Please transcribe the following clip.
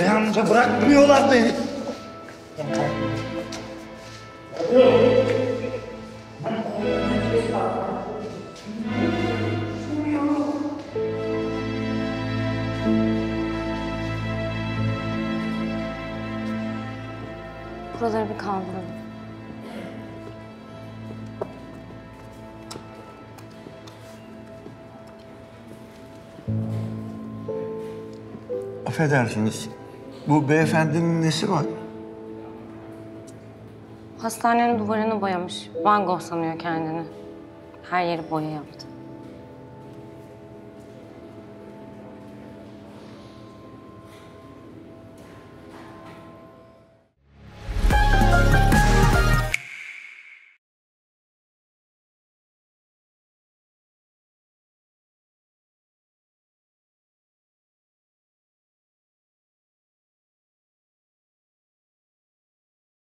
Dayanınca bırakmıyorlar beni. Buraları bir kaldıralım. Affedersiniz, bu beyefendinin nesi var? Hastanenin duvarını boyamış. Van Gogh sanıyor kendini. Her yeri boya yaptı.